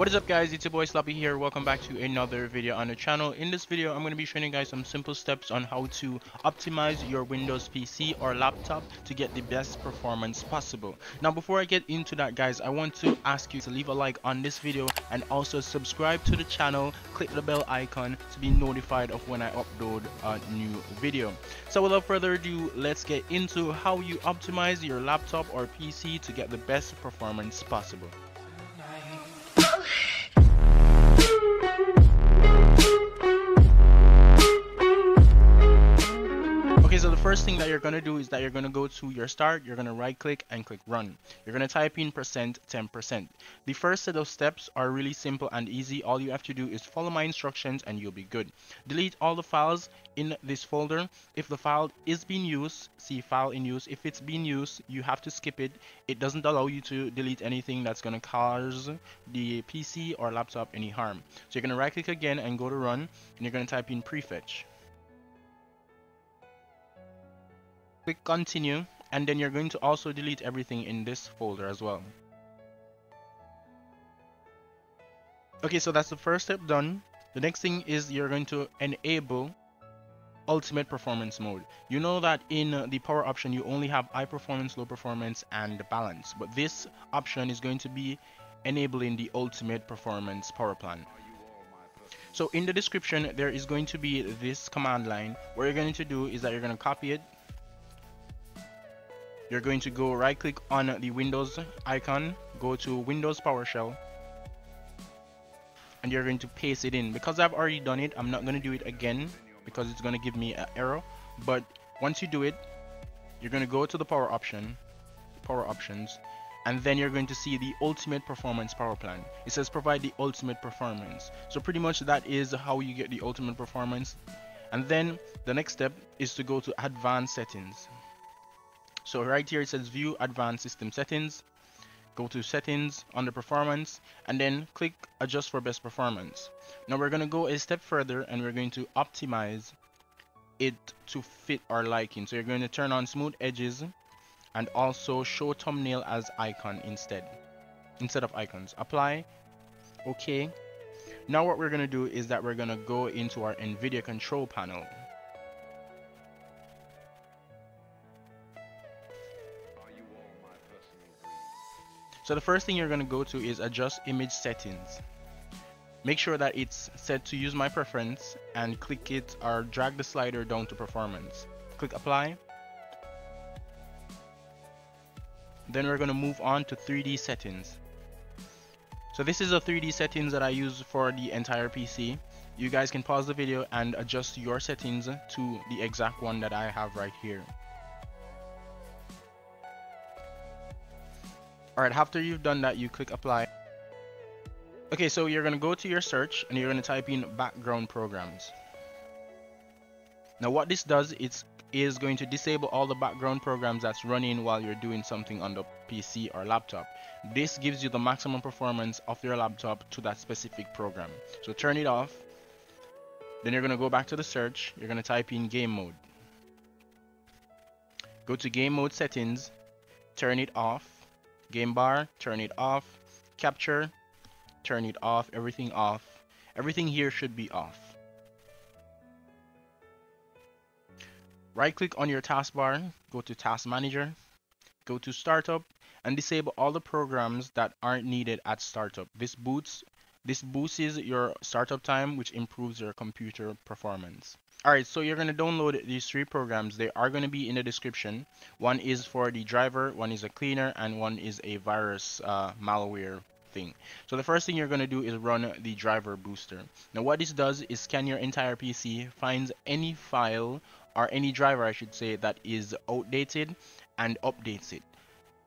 What is up, guys? It's your boy Sloppy here. Welcome back to another video on the channel. In this video, I'm going to be showing you guys some simple steps on how to optimize your Windows PC or laptop to get the best performance possible. Now, before I get into that, guys, I want to ask you to leave a like on this video and also subscribe to the channel. Click the bell icon to be notified of when I upload a new video. So without further ado, let's get into how you optimize your laptop or PC to get the best performance possible. So the first thing that you're going to do is that you're going to go to your start, you're going to right click and click run. You're going to type in %10%. The first set of steps are really simple and easy. All you have to do is follow my instructions and you'll be good. Delete all the files in this folder. If the file is being used, see file in use. If it's being used, you have to skip it. It doesn't allow you to delete anything that's going to cause the PC or laptop any harm. So you're going to right click again and go to run, and you're going to type in prefetch. Click continue, and then you're going to also delete everything in this folder as well. Okay, so that's the first step done. The next thing is you're going to enable ultimate performance mode. You know that in the power option you only have high performance, low performance, and balance, but this option is going to be enabling the ultimate performance power plan. So in the description there is going to be this command line. What you're going to do is that you're going to copy it. You're going to go right click on the Windows icon, go to Windows PowerShell, and you're going to paste it in. Because I've already done it, I'm not going to do it again because it's going to give me an error. But once you do it, you're going to go to the power option, power options, and then you're going to see the ultimate performance power plan. It says provide the ultimate performance. So pretty much that is how you get the ultimate performance. And then the next step is to go to advanced settings. So right here it says view advanced system settings, go to settings under performance, and then click adjust for best performance. Now we're going to go a step further and we're going to optimize it to fit our liking. So you're going to turn on smooth edges and also show thumbnail as icon instead of icons. Apply, okay. Now what we're going to do is that we're going to go into our NVIDIA control panel. So the first thing you're going to go to is adjust image settings. Make sure that it's set to use my preference and click it or drag the slider down to performance. Click apply. Then we're going to move on to 3D settings. So this is the 3D settings that I use for the entire PC. You guys can pause the video and adjust your settings to the exact one that I have right here. Alright, after you've done that, you click apply. Okay, so you're going to go to your search and you're going to type in background programs. Now what this does is going to disable all the background programs that's running while you're doing something on the PC or laptop. This gives you the maximum performance of your laptop to that specific program. So turn it off. Then you're going to go back to the search. You're going to type in game mode. Go to game mode settings. Turn it off. Game bar, turn it off. Capture, turn it off. Everything off. Everything here should be off. Right click on your taskbar, go to task manager, go to startup, and disable all the programs that aren't needed at startup. This boosts your startup time, which improves your computer performance. Alright, so you're going to download these three programs. They are going to be in the description. One is for the driver, one is a cleaner, and one is a virus malware thing. So the first thing you're going to do is run the driver booster. Now what this does is scan your entire PC, finds any file, or any driver I should say, that is outdated and updates it.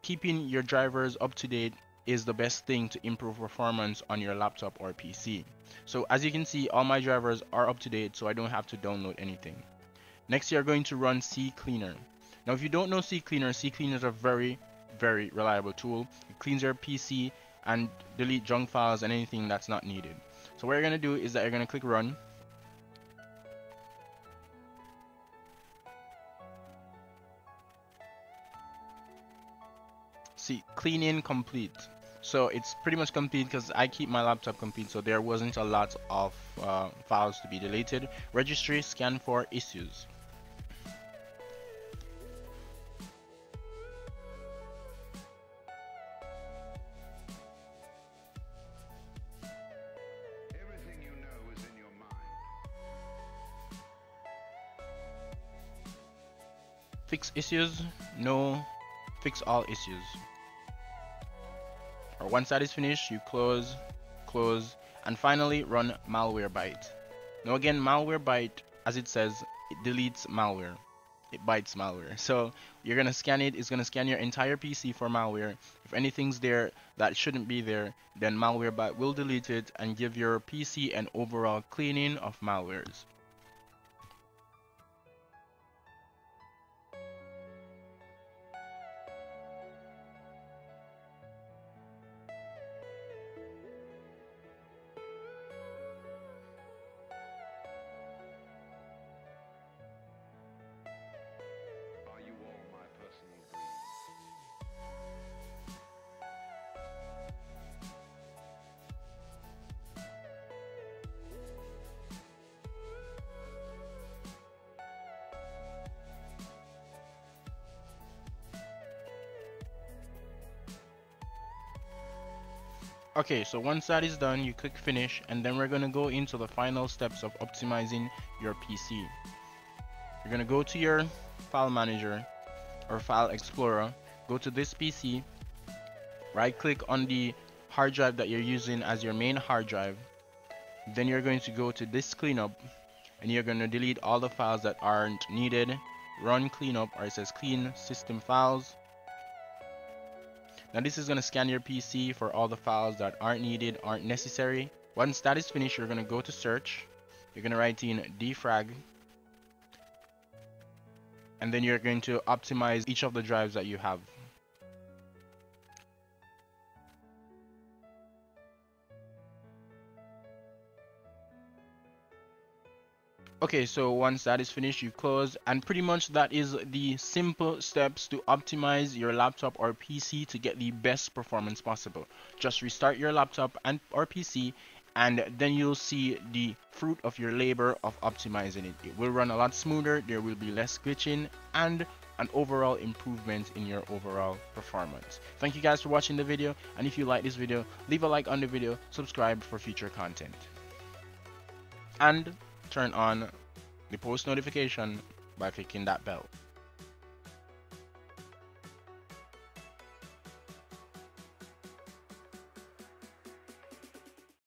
Keeping your drivers up to date is the best thing to improve performance on your laptop or PC. So as you can see, all my drivers are up to date, so I don't have to download anything. Next, you're going to run CCleaner. Now if you don't know CCleaner, CCleaner is a very, very reliable tool. It cleans your PC and delete junk files and anything that's not needed. So what you're going to do is that you're going to click run. See, cleaning complete. So it's pretty much complete because I keep my laptop complete, so there wasn't a lot of files to be deleted. Registry, scan for issues. Fix issues, no, fix all issues. Or once that is finished, you close, close, and finally run Malwarebytes. Now again, Malwarebytes, as it says, it deletes malware, it bites malware. So you're gonna scan it, it's gonna scan your entire PC for malware. If anything's there that shouldn't be there, then Malwarebytes will delete it and give your PC an overall cleaning of malwares. Okay, so once that is done, you click finish, and then we're going to go into the final steps of optimizing your PC. You're going to go to your file manager or file explorer, go to this PC, right click on the hard drive that you're using as your main hard drive, then you're going to go to this cleanup and you're going to delete all the files that aren't needed, run cleanup, or it says clean system files. Now this is going to scan your PC for all the files that aren't needed, aren't necessary. Once that is finished, you're going to go to search. You're going to write in defrag. And then you're going to optimize each of the drives that you have. Okay, so once that is finished, you close, and pretty much that is the simple steps to optimize your laptop or PC to get the best performance possible. Just restart your laptop and or PC, and then you'll see the fruit of your labor of optimizing it. It will run a lot smoother, there will be less glitching, and an overall improvement in your overall performance. Thank you guys for watching the video, and if you like this video, leave a like on the video, subscribe for future content, and turn on the post notification by clicking that bell.